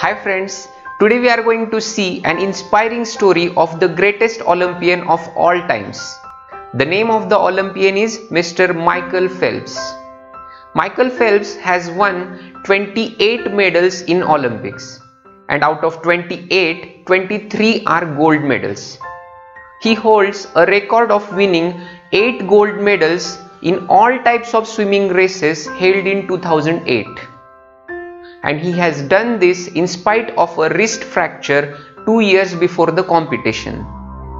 Hi friends, today we are going to see an inspiring story of the greatest Olympian of all times. The name of the Olympian is Mr. Michael Phelps. Michael Phelps has won 28 medals in Olympics, and out of 28, 23 are gold medals. He holds a record of winning 8 gold medals in all types of swimming races held in 2008. And he has done this in spite of a wrist fracture 2 years before the competition.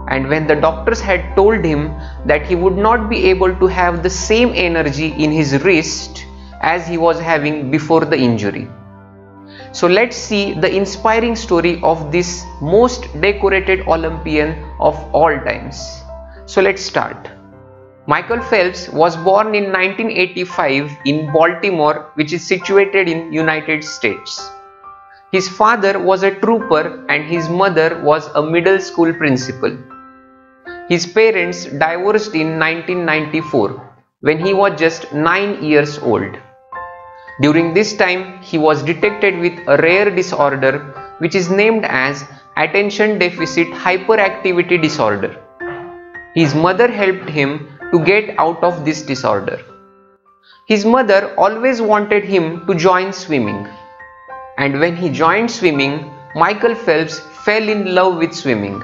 And when the doctors had told him that he would not be able to have the same energy in his wrist as he was having before the injury. So let's see the inspiring story of this most decorated Olympian of all times. So let's start. Michael Phelps was born in 1985 in Baltimore, which is situated in United States. His father was a trooper and his mother was a middle school principal. His parents divorced in 1994 when he was just 9 years old. During this time, he was detected with a rare disorder which is named as Attention Deficit Hyperactivity Disorder. His mother helped him to get out of this disorder. His mother always wanted him to join swimming. And when he joined swimming, Michael Phelps fell in love with swimming.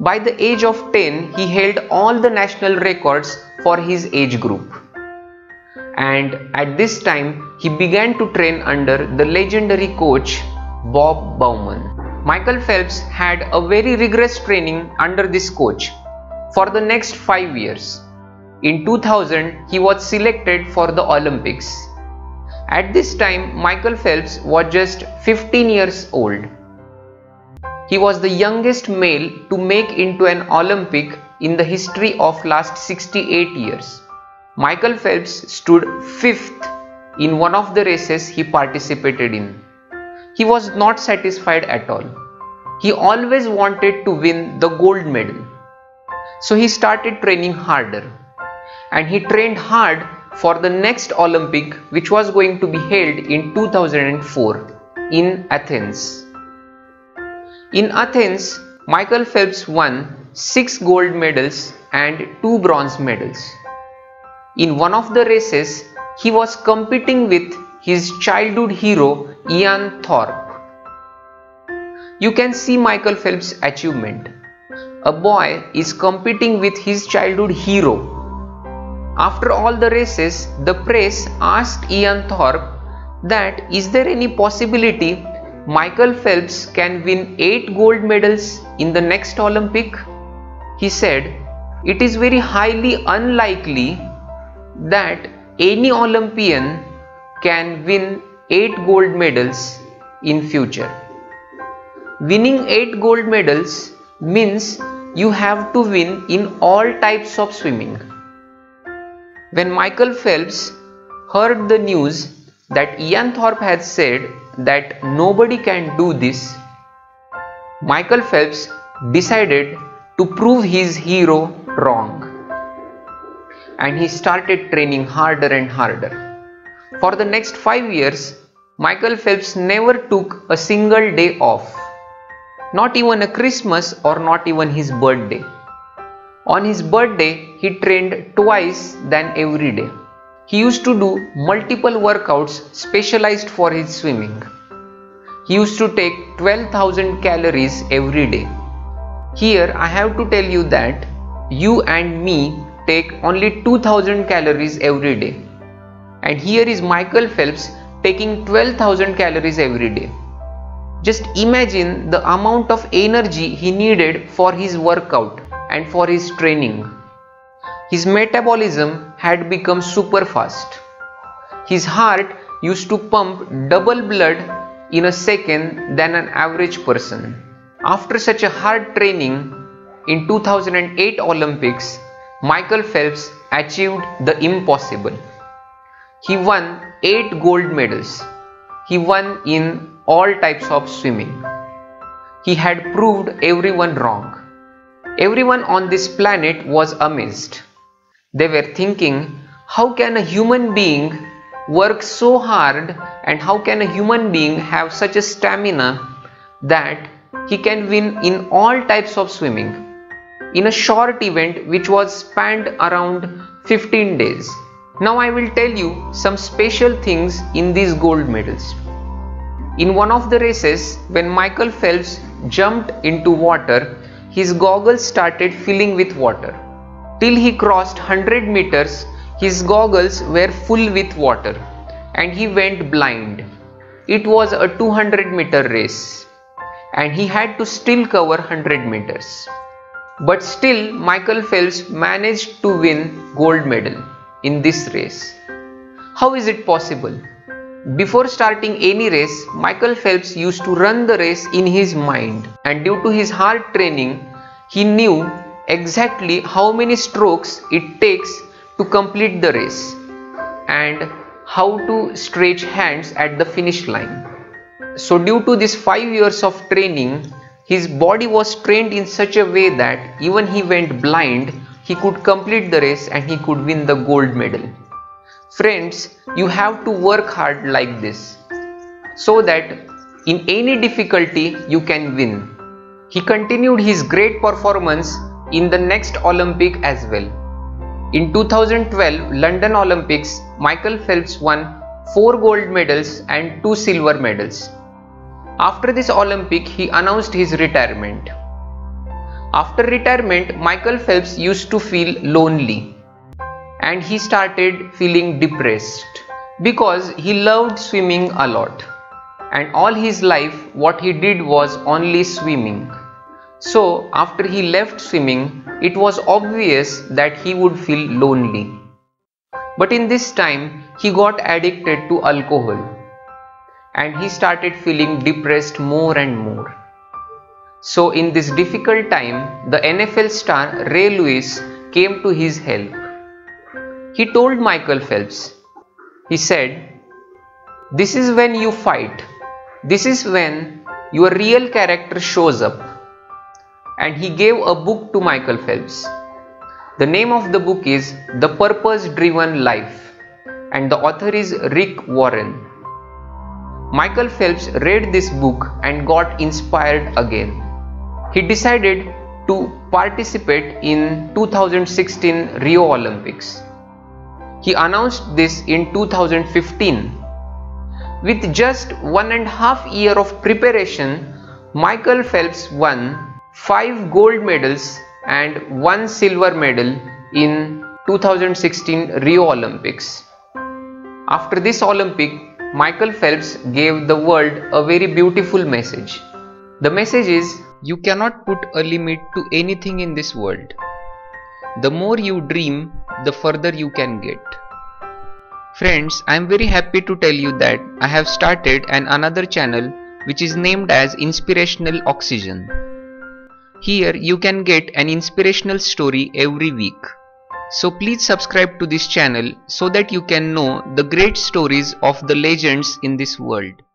By the age of 10, he held all the national records for his age group. And at this time, he began to train under the legendary coach Bob Bauman. Michael Phelps had a very rigorous training under this coach for the next 5 years. In 2000, he was selected for the Olympics. At this time, Michael Phelps was just 15 years old. He was the youngest male to make into an Olympic in the history of last 68 years. Michael Phelps stood 5th in one of the races he participated in. He was not satisfied at all. He always wanted to win the gold medal. So he started training harder. And he trained hard for the next Olympic, which was going to be held in 2004 in Athens. In Athens, Michael Phelps won 6 gold medals and 2 bronze medals. In one of the races, he was competing with his childhood hero Ian Thorpe. You can see Michael Phelps' achievement. A boy is competing with his childhood hero. After all the races, the press asked Ian Thorpe that is there any possibility Michael Phelps can win 8 gold medals in the next Olympic? He said, "It is very highly unlikely that any Olympian can win 8 gold medals in future. Winning 8 gold medals means you have to win in all types of swimming." When Michael Phelps heard the news that Ian Thorpe had said that nobody can do this, Michael Phelps decided to prove his hero wrong. And he started training harder and harder. For the next 5 years, Michael Phelps never took a single day off. Not even a Christmas or not even his birthday. On his birthday, he trained twice than every day. He used to do multiple workouts specialized for his swimming. He used to take 12,000 calories every day. Here I have to tell you that you and me take only 2,000 calories every day. And here is Michael Phelps taking 12,000 calories every day. Just imagine the amount of energy he needed for his workout and for his training. His metabolism had become super fast. His heart used to pump double blood in a second than an average person. After such a hard training, in 2008 Olympics, Michael Phelps achieved the impossible. He won 8 gold medals. He won in all types of swimming. He had proved everyone wrong. Everyone on this planet was amazed. They were thinking, how can a human being work so hard, and how can a human being have such a stamina that he can win in all types of swimming in a short event which was spanned around 15 days. Now I will tell you some special things in these gold medals. In one of the races, when Michael Phelps jumped into water, his goggles started filling with water. Till he crossed 100 meters, his goggles were full with water and he went blind. It was a 200 meter race and he had to still cover 100 meters. But still, Michael Phelps managed to win gold medal in this race. How is it possible? Before starting any race, Michael Phelps used to run the race in his mind, and due to his hard training, he knew exactly how many strokes it takes to complete the race and how to stretch hands at the finish line. So due to this 5 years of training, his body was trained in such a way that even he went blind, he could complete the race and he could win the gold medal. Friends, you have to work hard like this so that in any difficulty you can win. He continued his great performance in the next Olympic as well. In 2012 London Olympics, Michael Phelps won 4 gold medals and 2 silver medals. After this Olympic, he announced his retirement. After retirement, Michael Phelps used to feel lonely and he started feeling depressed because he loved swimming a lot, and all his life what he did was only swimming. So after he left swimming, it was obvious that he would feel lonely. But in this time, he got addicted to alcohol and he started feeling depressed more and more. So in this difficult time, the NFL star Ray Lewis came to his help. He told Michael Phelps, he said, "This is when you fight. This is when your real character shows up." And he gave a book to Michael Phelps. The name of the book is The Purpose Driven Life, and the author is Rick Warren. Michael Phelps read this book and got inspired again. He decided to participate in 2016 Rio Olympics. He announced this in 2015. With just 1.5 years of preparation, Michael Phelps won 5 gold medals and 1 silver medal in 2016 Rio Olympics. After this Olympic, Michael Phelps gave the world a very beautiful message. The message is, you cannot put a limit to anything in this world. The more you dream, the further you can get. Friends, I am very happy to tell you that I have started another channel which is named as Inspirational Oxygen. Here you can get an inspirational story every week. So please subscribe to this channel so that you can know the great stories of the legends in this world.